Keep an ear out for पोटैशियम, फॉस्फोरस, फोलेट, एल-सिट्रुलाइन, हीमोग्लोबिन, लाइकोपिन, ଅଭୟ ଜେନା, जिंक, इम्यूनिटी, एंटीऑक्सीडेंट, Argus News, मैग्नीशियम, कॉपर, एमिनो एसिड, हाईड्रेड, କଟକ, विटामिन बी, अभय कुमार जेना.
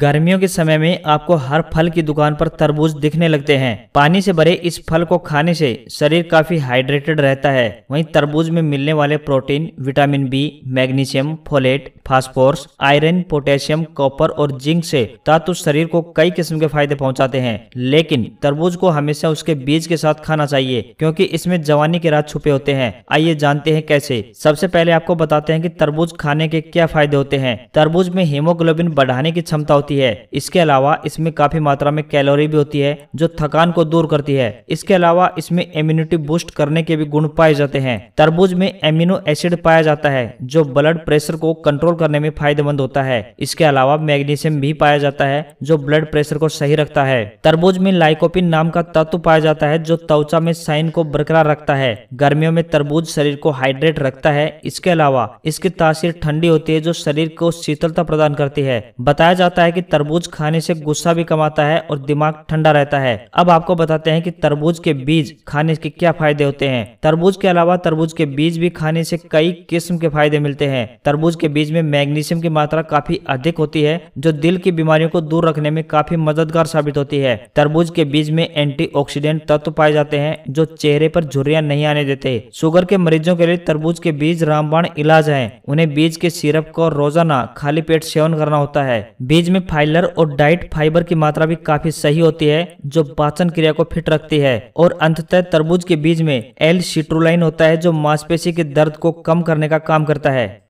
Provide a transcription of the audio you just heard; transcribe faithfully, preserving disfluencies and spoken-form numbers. गर्मियों के समय में आपको हर फल की दुकान पर तरबूज दिखने लगते हैं। पानी से भरे इस फल को खाने से शरीर काफी हाइड्रेटेड रहता है। वहीं तरबूज में मिलने वाले protein, विटामिन बी, मैग्नीशियम, फोलेट, phosphorus, iron, potassium, कॉपर और जिंक से तात्तु शरीर को कई किस्म के फायदे पहुंचाते हैं। लेकिन तरबूज को हमेशा उसके बीज के साथ खाना चाहिए क्योंकि इसमें जवानी के राज छुपे होते हैं। आइए जानते हैं कैसे। सबसे पहले आपको बताते हैं कि तरबूज खाने के क्या फायदे होते हैं। तरबूज में हीमोग्लोबिन बढ़ाने की क्षमता होती है। इसके अलावा इसमें काफी मात्रा में कैलोरी भी होती है जो थकान को दूर करती है। इसके अलावा इसमें इम्यूनिटी बूस्ट करने के भी गुण पाए जाते हैं। तरबूज में एमिनो एसिड पाया जाता है जो ब्लड प्रेशर को कंट्रोल करने में फायदेमंद होता है। इसके अलावा मैग्नीशियम भी पाया जाता है जो ब्लड प्रेशर को सही रखता है। तरबूज में लाइकोपिन नाम का तत्व पाया जाता है जो त्वचा में शाइन को बरकरार रखता है। गर्मियों में तरबूज शरीर को हाइड्रेट रखता है। इसके अलावा इसकी तासीर ठंडी होती है जो शरीर को शीतलता प्रदान करती है। बताया जाता है है कि तरबूज खाने से गुस्सा भी कम आता है और दिमाग ठंडा रहता है। अब आपको बताते हैं कि तरबूज के बीज खाने के क्या फायदे होते हैं। तरबूज के अलावा तरबूज के बीज भी खाने से कई किस्म के फायदे मिलते हैं। तरबूज के बीज में मैग्नीशियम की मात्रा काफी अधिक होती है जो दिल की बीमारियों को दूर रखने में काफी मददगार साबित होती है। तरबूज के बीज में एंटीऑक्सीडेंट तत्व पाए जाते हैं जो चेहरे पर झुर्रियां नहीं आने देते। शुगर के मरीजों के लिए तरबूज के बीज रामबाण इलाज है। उन्हें बीज के सिरप को रोजाना खाली पेट सेवन करना होता है। बीज में फाइबर और डाइट फाइबर की मात्रा भी काफी सही होती है जो पाचन क्रिया को फिट रखती है। और अंततः तरबूज के बीज में एल-सिट्रुलाइन होता है जो मांसपेशी के दर्द को कम करने का काम करता है।